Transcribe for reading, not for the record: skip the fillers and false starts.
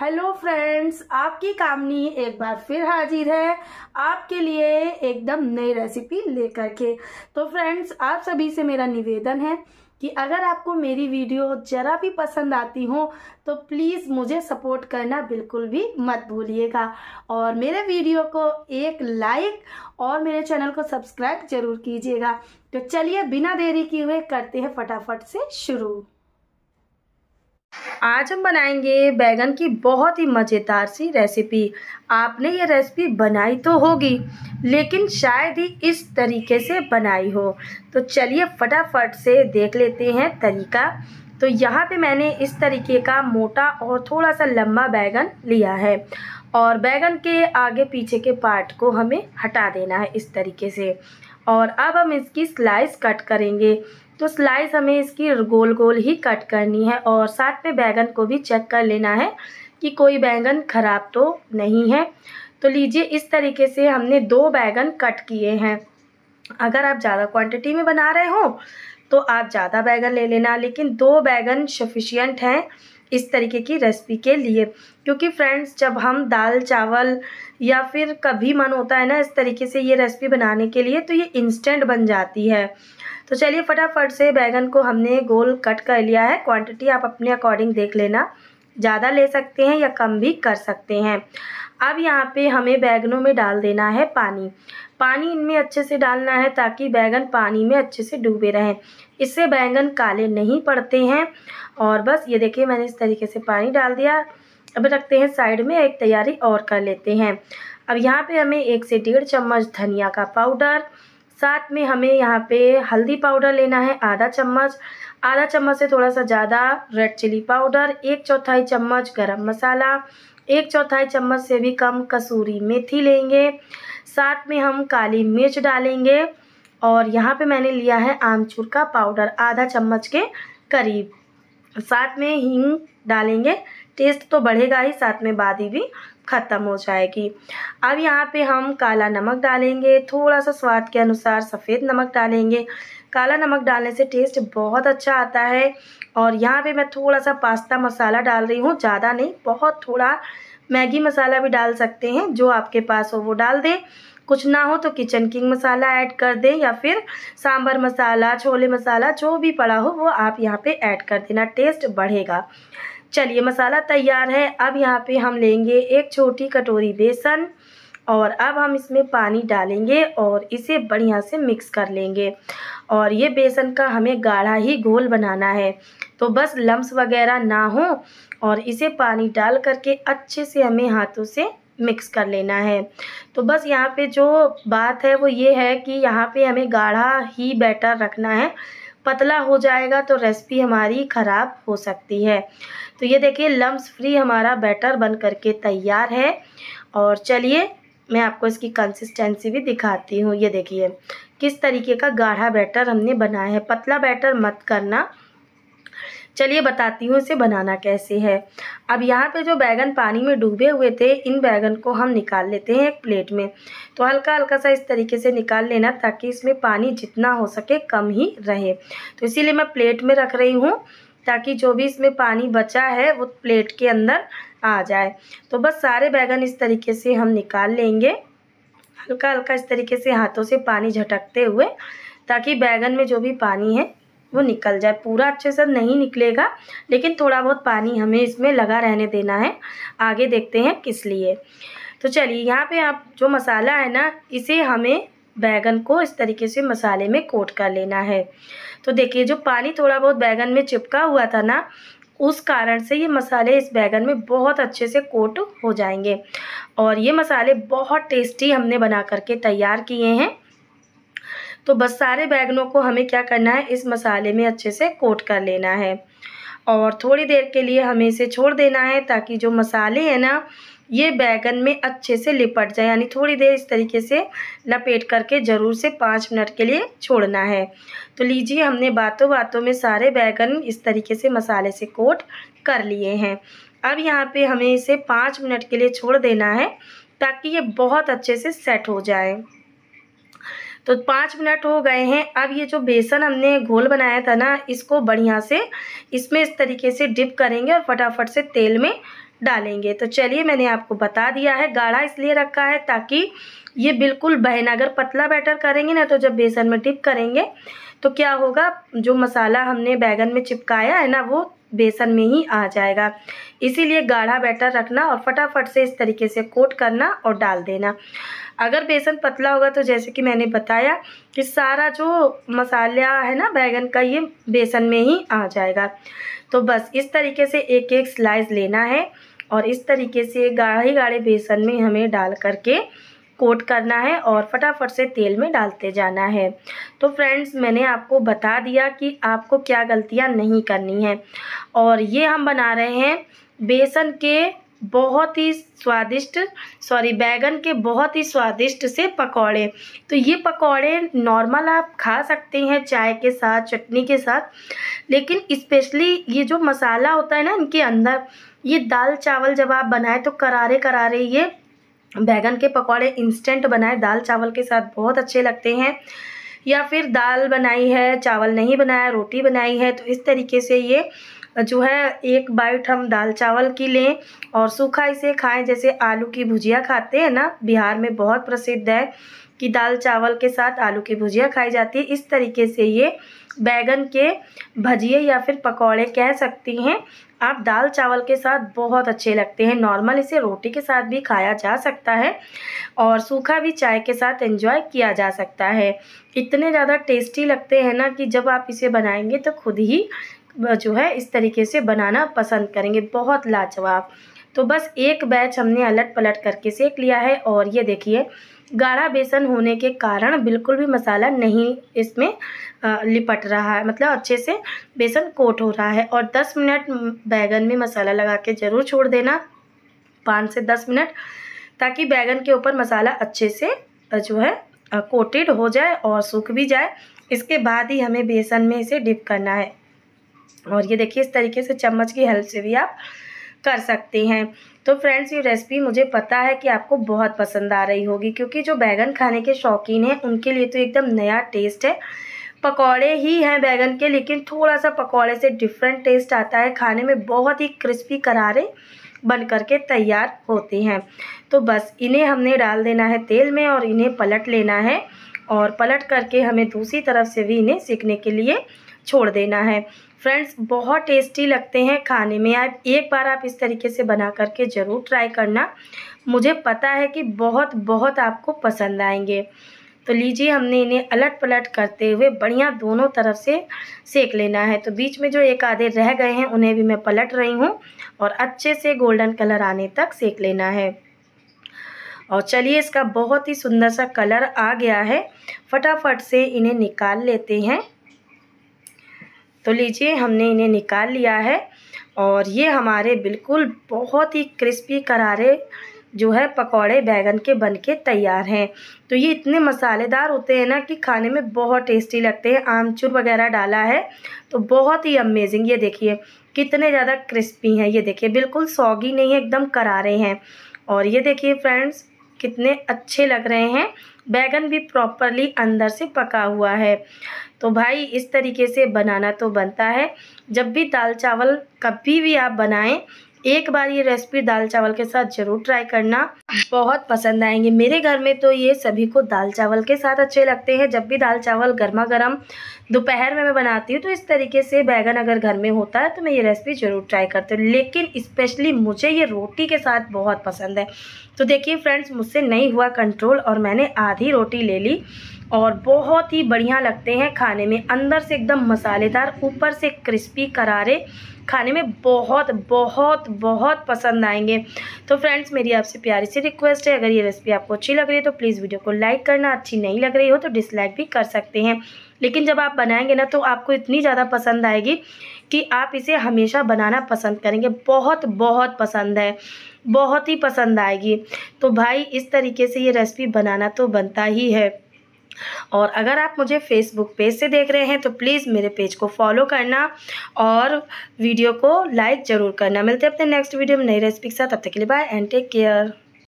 Hello friends, आपकी कामिनी एक बार फिर हाजिर है आपके लिए एकदम नई रेसिपी लेकर के। तो फ्रेंड्स, आप सभी से मेरा निवेदन है कि अगर आपको मेरी वीडियो ज़रा भी पसंद आती हो तो प्लीज़ मुझे सपोर्ट करना बिल्कुल भी मत भूलिएगा और मेरे वीडियो को एक लाइक और मेरे चैनल को सब्सक्राइब जरूर कीजिएगा। तो चलिए बिना देरी किए हुए करते हैं फटाफट से शुरू। आज हम बनाएंगे बैगन की बहुत ही मज़ेदार सी रेसिपी। आपने ये रेसिपी बनाई तो होगी लेकिन शायद ही इस तरीके से बनाई हो। तो चलिए फटाफट से देख लेते हैं तरीका। तो यहाँ पे मैंने इस तरीके का मोटा और थोड़ा सा लंबा बैगन लिया है और बैगन के आगे पीछे के पार्ट को हमें हटा देना है इस तरीके से। और अब हम इसकी स्लाइस कट करेंगे। तो स्लाइस हमें इसकी गोल गोल ही कट करनी है और साथ में बैगन को भी चेक कर लेना है कि कोई बैगन ख़राब तो नहीं है। तो लीजिए, इस तरीके से हमने दो बैगन कट किए हैं। अगर आप ज़्यादा क्वांटिटी में बना रहे हो तो आप ज़्यादा बैगन ले लेना, लेकिन दो बैगन सफिशिएंट हैं इस तरीके की रेसिपी के लिए। क्योंकि फ्रेंड्स, जब हम दाल चावल या फिर कभी मन होता है ना इस तरीके से ये रेसिपी बनाने के लिए, तो ये इंस्टेंट बन जाती है। तो चलिए फटाफट से बैगन को हमने गोल कट कर लिया है। क्वांटिटी आप अपने अकॉर्डिंग देख लेना, ज़्यादा ले सकते हैं या कम भी कर सकते हैं। अब यहाँ पे हमें बैगनों में डाल देना है पानी। पानी इनमें अच्छे से डालना है ताकि बैगन पानी में अच्छे से डूबे रहें, इससे बैगन काले नहीं पड़ते हैं। और बस ये देखिए, मैंने इस तरीके से पानी डाल दिया। अब रखते हैं साइड में, एक तैयारी और कर लेते हैं। अब यहाँ पे हमें 1 से 1.5 चम्मच धनिया का पाउडर, साथ में हमें यहाँ पे हल्दी पाउडर लेना है आधा चम्मच से थोड़ा सा ज़्यादा, रेड चिली पाउडर, 1/4 चम्मच गरम मसाला, 1/4 चम्मच से भी कम कसूरी मेथी लेंगे, साथ में हम काली मिर्च डालेंगे। और यहाँ पे मैंने लिया है आमचूर का पाउडर आधा चम्मच के करीब, साथ में हींग डालेंगे। टेस्ट तो बढ़ेगा ही, साथ में बादी भी ख़त्म हो जाएगी। अब यहाँ पे हम काला नमक डालेंगे, थोड़ा सा स्वाद के अनुसार सफ़ेद नमक डालेंगे। काला नमक डालने से टेस्ट बहुत अच्छा आता है। और यहाँ पे मैं थोड़ा सा पास्ता मसाला डाल रही हूँ, ज़्यादा नहीं, बहुत थोड़ा। मैगी मसाला भी डाल सकते हैं, जो आपके पास हो वो डाल दें। कुछ ना हो तो किचन किंग मसाला ऐड कर दें या फिर सांभर मसाला, छोले मसाला, जो भी पड़ा हो वो आप यहाँ पे ऐड कर देना, टेस्ट बढ़ेगा। चलिए, मसाला तैयार है। अब यहाँ पे हम लेंगे 1 छोटी कटोरी बेसन और अब हम इसमें पानी डालेंगे और इसे बढ़िया से मिक्स कर लेंगे। और ये बेसन का हमें गाढ़ा ही घोल बनाना है, तो बस लम्स वगैरह ना हो। और इसे पानी डाल करके अच्छे से हमें हाथों से मिक्स कर लेना है। तो बस यहाँ पे जो बात है वो ये है कि यहाँ पे हमें गाढ़ा ही बैटर रखना है, पतला हो जाएगा तो रेसिपी हमारी ख़राब हो सकती है। तो ये देखिए, लम्स फ्री हमारा बैटर बन करके तैयार है। और चलिए मैं आपको इसकी कंसिस्टेंसी भी दिखाती हूँ। ये देखिए किस तरीके का गाढ़ा बैटर हमने बनाया है, पतला बैटर मत करना। चलिए बताती हूँ इसे बनाना कैसे है। अब यहाँ पे जो बैगन पानी में डूबे हुए थे, इन बैगन को हम निकाल लेते हैं एक प्लेट में। तो हल्का हल्का सा इस तरीके से निकाल लेना ताकि इसमें पानी जितना हो सके कम ही रहे। तो इसीलिए मैं प्लेट में रख रही हूँ ताकि जो भी इसमें पानी बचा है वो प्लेट के अंदर आ जाए। तो बस सारे बैगन इस तरीके से हम निकाल लेंगे, हल्का हल्का इस तरीके से हाथों से पानी झटकते हुए, ताकि बैगन में जो भी पानी है वो निकल जाए। पूरा अच्छे से नहीं निकलेगा लेकिन थोड़ा बहुत पानी हमें इसमें लगा रहने देना है, आगे देखते हैं किस लिए। तो चलिए, यहाँ पे आप जो मसाला है ना, इसे हमें बैगन को इस तरीके से मसाले में कोट कर लेना है। तो देखिए, जो पानी थोड़ा बहुत बैगन में चिपका हुआ था ना, उस कारण से ये मसाले इस बैगन में बहुत अच्छे से कोट हो जाएंगे। और ये मसाले बहुत टेस्टी हमने बना करके तैयार किए हैं। तो बस सारे बैगनों को हमें क्या करना है, इस मसाले में अच्छे से कोट कर लेना है और थोड़ी देर के लिए हमें इसे छोड़ देना है ताकि जो मसाले हैं ना, ये बैगन में अच्छे से लिपट जाए। यानी थोड़ी देर इस तरीके से लपेट करके ज़रूर से 5 मिनट के लिए छोड़ना है। तो लीजिए, हमने बातों बातों में सारे बैगन इस तरीके से मसाले से कोट कर लिए हैं। अब यहाँ पे हमें इसे 5 मिनट के लिए छोड़ देना है ताकि ये बहुत अच्छे से सेट हो जाए। तो 5 मिनट हो गए हैं। अब ये जो बेसन हमने घोल बनाया था ना, इसको बढ़िया से इसमें इस तरीके से डिप करेंगे और फटाफट से तेल में डालेंगे। तो चलिए, मैंने आपको बता दिया है, गाढ़ा इसलिए रखा है ताकि ये बिल्कुल बहे ना। अगर पतला बैटर करेंगे ना तो जब बेसन में डिप करेंगे तो क्या होगा, जो मसाला हमने बैगन में चिपकाया है ना वो बेसन में ही आ जाएगा। इसीलिए गाढ़ा बैटर रखना और फटाफट से इस तरीके से कोट करना और डाल देना। अगर बेसन पतला होगा तो जैसे कि मैंने बताया कि सारा जो मसाला है ना बैगन का ये बेसन में ही आ जाएगा। तो बस इस तरीके से एक एक स्लाइस लेना है और इस तरीके से गाढ़े बेसन में हमें डाल करके कोट करना है और फटाफट से तेल में डालते जाना है। तो फ्रेंड्स, मैंने आपको बता दिया कि आपको क्या गलतियां नहीं करनी है। और ये हम बना रहे हैं बेसन के बहुत ही स्वादिष्ट, सॉरी बैगन के बहुत ही स्वादिष्ट से पकौड़े। तो ये पकौड़े नॉर्मल आप खा सकते हैं चाय के साथ, चटनी के साथ, लेकिन स्पेशली ये जो मसाला होता है ना इनके अंदर, ये दाल चावल जब आप बनाए तो करारे करारे ये बैगन के पकौड़े इंस्टेंट बनाए दाल चावल के साथ, बहुत अच्छे लगते हैं। या फिर दाल बनाई है, चावल नहीं बनाया, रोटी बनाई है, तो इस तरीके से ये जो है एक बाइट हम दाल चावल की लें और सूखा इसे खाएं। जैसे आलू की भुजिया खाते हैं ना, बिहार में बहुत प्रसिद्ध है कि दाल चावल के साथ आलू की भुजिया खाई जाती है। इस तरीके से ये बैगन के भजिए या फिर पकौड़े कह सकती हैं आप, दाल चावल के साथ बहुत अच्छे लगते हैं। नॉर्मल इसे रोटी के साथ भी खाया जा सकता है और सूखा भी चाय के साथ एंजॉय किया जा सकता है। इतने ज़्यादा टेस्टी लगते हैं ना कि जब आप इसे बनाएंगे तो खुद ही जो है इस तरीके से बनाना पसंद करेंगे, बहुत लाजवाब। तो बस एक बैच हमने अलट पलट करके सेक लिया है और ये देखिए गाढ़ा बेसन होने के कारण बिल्कुल भी मसाला नहीं इसमें लिपट रहा है, मतलब अच्छे से बेसन कोट हो रहा है। और 10 मिनट बैगन में मसाला लगा के ज़रूर छोड़ देना, 5 से 10 मिनट, ताकि बैगन के ऊपर मसाला अच्छे से जो है कोटेड हो जाए और सूख भी जाए। इसके बाद ही हमें बेसन में इसे डिप करना है। और ये देखिए इस तरीके से चम्मच की हेल्प से भी आप कर सकते हैं। तो फ्रेंड्स, ये रेसिपी मुझे पता है कि आपको बहुत पसंद आ रही होगी, क्योंकि जो बैगन खाने के शौकीन हैं उनके लिए तो एकदम नया टेस्ट है। पकौड़े ही हैं बैगन के, लेकिन थोड़ा सा पकौड़े से डिफरेंट टेस्ट आता है, खाने में बहुत ही क्रिस्पी करारे बन करके तैयार होते हैं। तो बस इन्हें हमने डाल देना है तेल में और इन्हें पलट लेना है और पलट करके हमें दूसरी तरफ से भी इन्हें सेकने के लिए छोड़ देना है। फ्रेंड्स, बहुत टेस्टी लगते हैं खाने में, आप एक बार आप इस तरीके से बना करके ज़रूर ट्राई करना, मुझे पता है कि बहुत बहुत आपको पसंद आएंगे। तो लीजिए, हमने इन्हें अलट पलट करते हुए बढ़िया दोनों तरफ से सेक लेना है। तो बीच में जो एक आधे रह गए हैं उन्हें भी मैं पलट रही हूँ और अच्छे से गोल्डन कलर आने तक सेक लेना है। और चलिए, इसका बहुत ही सुंदर सा कलर आ गया है, फटाफट से इन्हें निकाल लेते हैं। तो लीजिए, हमने इन्हें निकाल लिया है और ये हमारे बिल्कुल बहुत ही क्रिस्पी करारे जो है पकौड़े बैगन के बनके तैयार हैं। तो ये इतने मसालेदार होते हैं ना कि खाने में बहुत टेस्टी लगते हैं। आमचूर वगैरह डाला है तो बहुत ही अमेजिंग। ये देखिए कितने ज़्यादा क्रिस्पी हैं, ये देखिए बिल्कुल सॉगी नहीं है, एकदम करारे हैं। और ये देखिए फ्रेंड्स कितने अच्छे लग रहे हैं, बैगन भी प्रॉपरली अंदर से पका हुआ है। तो भाई इस तरीके से बनाना तो बनता है। जब भी दाल चावल कभी भी आप बनाएं, एक बार ये रेसिपी दाल चावल के साथ ज़रूर ट्राई करना, बहुत पसंद आएंगे। मेरे घर में तो ये सभी को दाल चावल के साथ अच्छे लगते हैं। जब भी दाल चावल गर्मा गर्म दोपहर में मैं बनाती हूँ तो इस तरीके से बैगन अगर घर में होता है तो मैं ये रेसिपी ज़रूर ट्राई करती हूँ। लेकिन स्पेशली मुझे ये रोटी के साथ बहुत पसंद है। तो देखिए फ्रेंड्स, मुझसे नहीं हुआ कंट्रोल और मैंने आधी रोटी ले ली और बहुत ही बढ़िया लगते हैं खाने में, अंदर से एकदम मसालेदार, ऊपर से क्रिस्पी करारे, खाने में बहुत बहुत बहुत पसंद आएंगे। तो फ्रेंड्स, मेरी आपसे प्यारी सी रिक्वेस्ट है, अगर ये रेसिपी आपको अच्छी लग रही है तो प्लीज़ वीडियो को लाइक करना, अच्छी नहीं लग रही हो तो डिसलाइक भी कर सकते हैं। लेकिन जब आप बनाएंगे ना तो आपको इतनी ज़्यादा पसंद आएगी कि आप इसे हमेशा बनाना पसंद करेंगे, बहुत बहुत पसंद है, बहुत ही पसंद आएगी। तो भाई इस तरीके से ये रेसिपी बनाना तो बनता ही है। और अगर आप मुझे फेसबुक पेज से देख रहे हैं तो प्लीज़ मेरे पेज को फॉलो करना और वीडियो को लाइक ज़रूर करना। मिलते हैं अपने नेक्स्ट वीडियो में नई रेसिपी के साथ, तब तक के लिए बाय एंड टेक केयर।